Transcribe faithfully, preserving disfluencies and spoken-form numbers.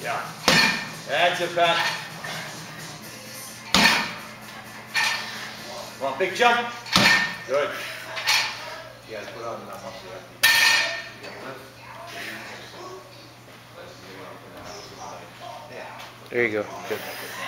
Yeah. That's it, Pat. One big jump. Good. You guys put on enough muscle there. Yeah. There you go. Good.